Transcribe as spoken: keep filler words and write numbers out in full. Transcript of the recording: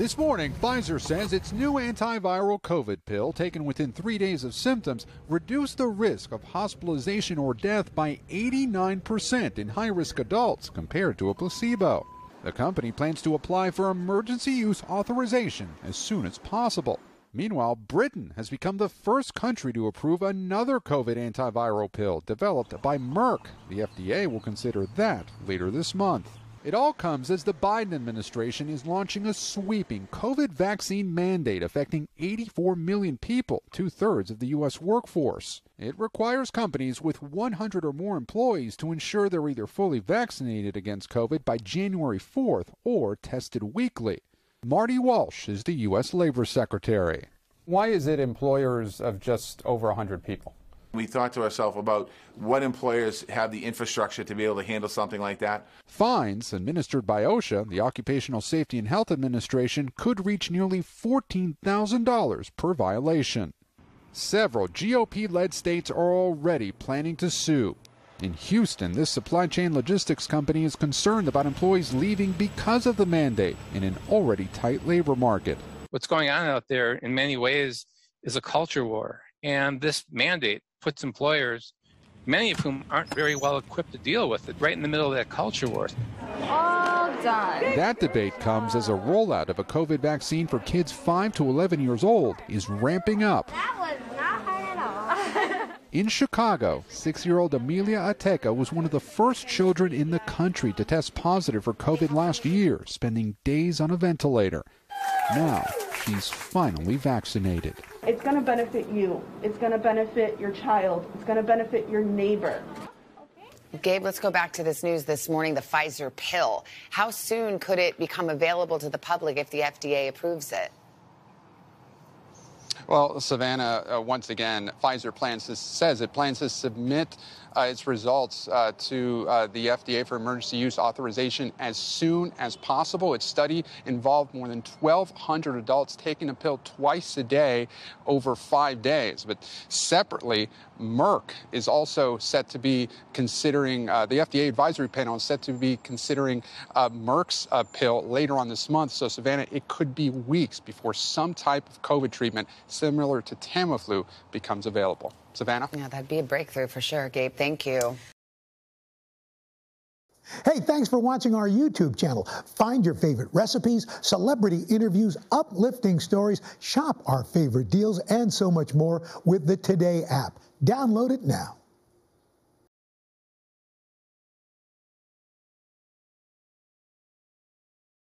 This morning, Pfizer says its new antiviral COVID pill, taken within three days of symptoms, reduced the risk of hospitalization or death by eighty-nine percent in high-risk adults compared to a placebo. The company plans to apply for emergency use authorization as soon as possible. Meanwhile, Britain has become the first country to approve another COVID antiviral pill developed by Merck. The F D A will consider that later this month. It all comes as the Biden administration is launching a sweeping COVID vaccine mandate affecting eighty-four million people, two-thirds of the U S workforce. It requires companies with one hundred or more employees to ensure they're either fully vaccinated against COVID by January fourth or tested weekly. Marty Walsh is the U S Labor Secretary. Why is it employers of just over one hundred people? We thought to ourselves about what employers have the infrastructure to be able to handle something like that. Fines administered by OSHA, the Occupational Safety and Health Administration, could reach nearly fourteen thousand dollars per violation. Several G O P-led states are already planning to sue. In Houston, this supply chain logistics company is concerned about employees leaving because of the mandate in an already tight labor market. What's going on out there in many ways is a culture war, and this mandate puts employers, many of whom aren't very well equipped to deal with it, right in the middle of that culture war. All done. That debate comes as a rollout of a COVID vaccine for kids five to eleven years old is ramping up. That was not hard at all. In Chicago, six-year-old Amelia Ateca was one of the first children in the country to test positive for COVID last year, spending days on a ventilator. Now, she's finally vaccinated. It's going to benefit you. It's going to benefit your child. It's going to benefit your neighbor. Gabe, let's go back to this news this morning, the Pfizer pill. How soon could it become available to the public if the F D A approves it? Well, Savannah, uh, once again, Pfizer plans to, says it plans to submit uh, its results uh, to uh, the F D A for emergency use authorization as soon as possible. Its study involved more than twelve hundred adults taking a pill twice a day over five days. But separately, Merck is also set to be considering, uh, the F D A advisory panel is set to be considering uh, Merck's uh, pill later on this month. So, Savannah, it could be weeks before some type of COVID treatment similar to Tamiflu becomes available. Savannah? Yeah, that'd be a breakthrough for sure, Gabe. Thank you. Hey, thanks for watching our YouTube channel. Find your favorite recipes, celebrity interviews, uplifting stories, shop our favorite deals, and so much more with the Today app. Download it now.